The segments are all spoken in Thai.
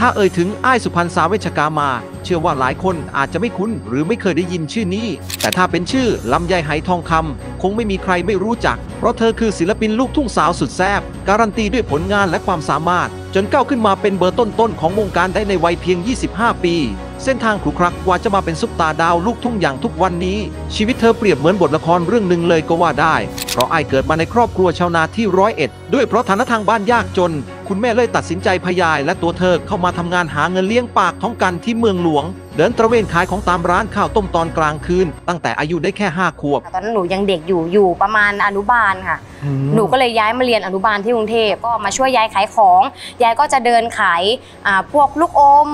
ถ้าเอ่ยถึงอ้ายสุพรรณสาเวชกามาเชื่อว่าหลายคนอาจจะไม่คุ้นหรือไม่เคยได้ยินชื่อนี้แต่ถ้าเป็นชื่อลำไยไหทองคำคงไม่มีใครไม่รู้จักเพราะเธอคือศิลปินลูกทุ่งสาวสุดแซ่บการันตีด้วยผลงานและความสามารถจนก้าวขึ้นมาเป็นเบอร์ต้นๆของวงการได้ในวัยเพียง25ปีเส้นทางขรุขระกว่าจะมาเป็นซุปตาดาวลูกทุ่งอย่างทุกวันนี้ชีวิตเธอเปรียบเหมือนบทละครเรื่องหนึ่งเลยก็ว่าได้เพราะอ้ายเกิดมาในครอบครัวชาวนาที่101ด้วยเพราะฐานะทางบ้านยากจนคุณแม่เลยตัดสินใจพยายและตัวเธอเข้ามาทำงานหาเงินเลี้ยงปากท้องกันที่เมืองหลวงเดินตระเวนขายของตามร้านข้าวต้มตอนกลางคืนตั้งแต่อายุได้แค่5ขวบตอนนั้นหนูยังเด็กอยู่ประมาณอนุบาลค่ะหนูก็เลยย้ายมาเรียนอนุบาลที่กรุงเทพก็มาช่วยยายขายของยายก็จะเดินขายพวกลูกอม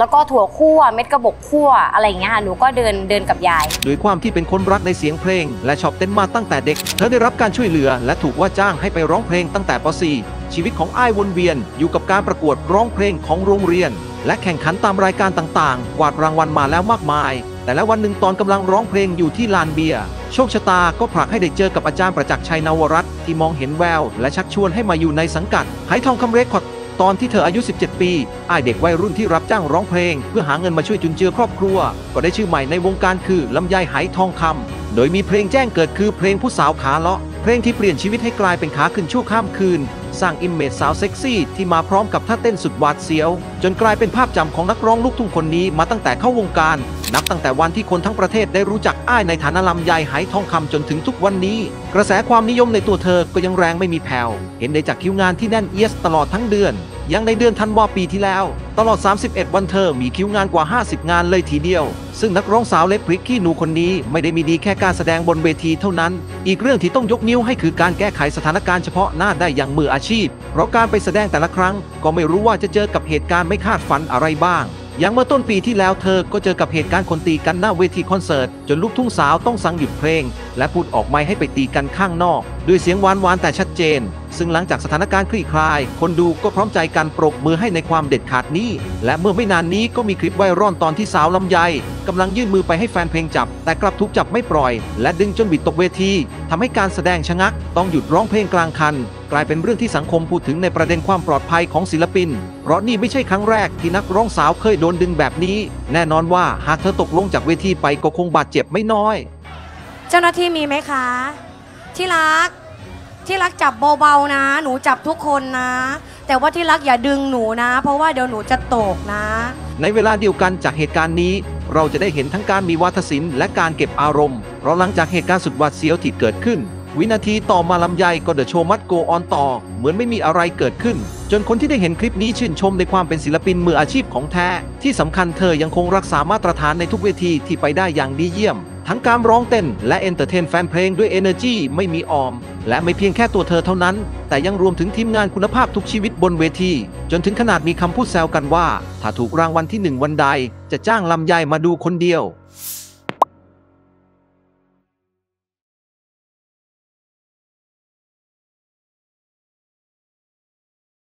แล้วก็ถั่วคั่วเม็ดกระบอกคั่วอะไรอย่างเงี้ยค่ะหนูก็เดินกับยายด้วยความที่เป็นคนรักในเสียงเพลงและชอบเต้นมาตั้งแต่เด็กเธอได้รับการช่วยเหลือและถูกว่าจ้างให้ไปร้องเพลงตั้งแต่ป .4 ชีวิตของอ้ายวนเวียนอยู่กับการประกวดร้องเพลงของโรงเรียนและแข่งขันตามรายการต่างๆกวาดรางวัลมาแล้วมากมายแต่แล้ววันหนึ่งตอนกำลังร้องเพลงอยู่ที่ลานเบียร์โชคชะตาก็ผลักให้ได้เจอกับอาจารย์ประจักษ์ชัยนวรัตน์ที่มองเห็นแววและชักชวนให้มาอยู่ในสังกัดไหทองคำเรคคอร์ดตอนที่เธออายุ17ปีอ้ายเด็กวัยรุ่นที่รับจ้างร้องเพลงเพื่อหาเงินมาช่วยจุนเจือครอบครัวก็ได้ชื่อใหม่ในวงการคือลำไยไหทองคำโดยมีเพลงแจ้งเกิดคือเพลงผู้สาวขาเลาะเพลงที่เปลี่ยนชีวิตให้กลายเป็นขาขึ้นชั่วข้ามคืนสร้างอิมเมจสาวเซ็กซี่ที่มาพร้อมกับท่าเต้นสุดหวาดเสียวจนกลายเป็นภาพจำของนักร้องลูกทุ่งคนนี้มาตั้งแต่เข้าวงการนับตั้งแต่วันที่คนทั้งประเทศได้รู้จักอ้ายในฐานะลำไยไหทองคำจนถึงทุกวันนี้กระแสความนิยมในตัวเธอก็ยังแรงไม่มีแผ่วเห็นได้จากคิวงานที่แน่นเอียดตลอดทั้งเดือนยังในเดือนธันวาปีที่แล้วตลอด31วันเธอมีคิวงานกว่า50งานเลยทีเดียวซึ่งนักร้องสาวเล็บพริกขี้หนูคนนี้ไม่ได้มีดีแค่การแสดงบนเวทีเท่านั้นอีกเรื่องที่ต้องยกนิ้วให้คือการแก้ไขสถานการณ์เฉพาะหน้าได้อย่างมืออาชีพเพราะการไปแสดงแต่ละครั้งก็ไม่รู้ว่าจะเจอกับเหตุการณ์ไม่คาดฝันอะไรบ้างอย่างเมื่อต้นปีที่แล้วเธอก็เจอกับเหตุการณ์คนตีกันหน้าเวทีคอนเสิร์ตจนลูกทุ่งสาวต้องสั่งหยุดเพลงและพูดออกไมค์ให้ไปตีกันข้างนอกด้วยเสียงหวานๆแต่ชัดเจนซึ่งหลังจากสถานการณ์คลี่คลายคนดูก็พร้อมใจกันปรบมือให้ในความเด็ดขาดนี้และเมื่อไม่นานนี้ก็มีคลิปไวรัลตอนที่สาวลำไยกำลังยื่นมือไปให้แฟนเพลงจับแต่กลับถูกจับไม่ปล่อยและดึงจนบิดตกเวทีทำให้การแสดงชะงักต้องหยุดร้องเพลงกลางคันกลายเป็นเรื่องที่สังคมพูดถึงในประเด็นความปลอดภัยของศิลปินเพราะนี่ไม่ใช่ครั้งแรกที่นักร้องสาวเคยโดนดึงแบบนี้แน่นอนว่าหากเธอตกลงจากเวทีไปก็คงบาดเจ็บไม่น้อยเจ้าหน้าที่มีไหมคะที่รักที่รักจับเบาๆนะหนูจับทุกคนนะแต่ว่าที่รักอย่าดึงหนูนะเพราะว่าเดี๋ยวหนูจะตกนะในเวลาเดียวกันจากเหตุการณ์นี้เราจะได้เห็นทั้งการมีวาทศิลป์และการเก็บอารมณ์เพราะหลังจากเหตุการณ์สุดหวาดเสียวที่เกิดขึ้นวินาทีต่อมาลำไยก็เดอะโชว์มัดโกออนต่อเหมือนไม่มีอะไรเกิดขึ้นจนคนที่ได้เห็นคลิปนี้ชื่นชมในความเป็นศิลปินมืออาชีพของแท้ที่สำคัญเธอยังคงรักษามาตรฐานในทุกเวทีที่ไปได้อย่างดีเยี่ยมทั้งการร้องเต้นและเอนเตอร์เทนแฟนเพลงด้วย Energy ไม่มีออมและไม่เพียงแค่ตัวเธอเท่านั้นแต่ยังรวมถึงทีมงานคุณภาพทุกชีวิตบนเวทีจนถึงขนาดมีคำพูดแซวกันว่าถ้าถูกรางวัลที่1วันใดจะจ้างลำไยมาดูคนเดียว